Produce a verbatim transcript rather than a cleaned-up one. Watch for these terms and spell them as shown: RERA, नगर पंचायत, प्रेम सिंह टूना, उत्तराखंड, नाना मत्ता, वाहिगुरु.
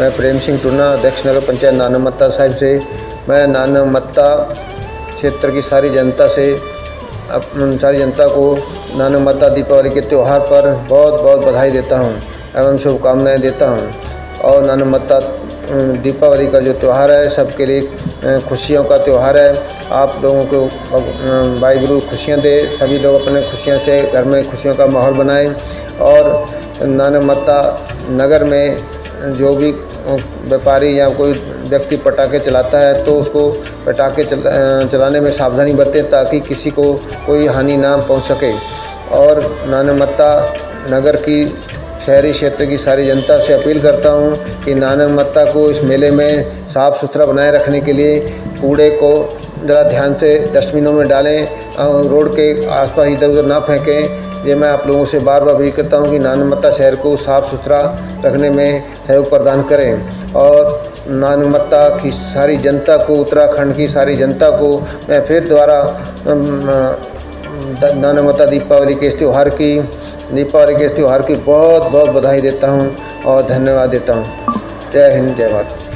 मैं प्रेम सिंह टूना अध्यक्ष नगर पंचायत नाना मत्ता साहिब से, मैं नाना मत्ता क्षेत्र की सारी जनता से सारी जनता को नाना मत्ता दीपावली के त्यौहार पर बहुत बहुत बधाई देता हूँ एवं शुभकामनाएँ देता हूँ। और नाना मत्ता दीपावली का जो त्यौहार है सबके लिए खुशियों का त्यौहार है। आप लोगों को वाहिगुरु खुशियाँ दे, सभी लोग अपने खुशियों से घर में खुशियों का माहौल बनाएं। और नाना मत्ता नगर में जो भी व्यापारी या कोई व्यक्ति पटाखे चलाता है तो उसको पटाखे चला, चलाने में सावधानी बरतें ताकि किसी को कोई हानि ना पहुँच सके। और नाना मत्ता नगर की शहरी क्षेत्र की सारी जनता से अपील करता हूं कि नाना मत्ता को इस मेले में साफ़ सुथरा बनाए रखने के लिए कूड़े को ज़रा ध्यान से डस्टबिनों में डालें और रोड के आसपास इधर उधर ना फेंकें। ये मैं आप लोगों से बार बार अपील करता हूं कि नाना मत्ता शहर को साफ़ सुथरा रखने में सहयोग प्रदान करें। और नाना मत्ता की सारी जनता को, उत्तराखंड की सारी जनता को मैं फिर दोबारा नाना मत्ता दीपावली के इस त्यौहार की दीपावली के त्यौहार की बहुत बहुत बधाई देता हूं और धन्यवाद देता हूं। जय हिंद, जय भारत।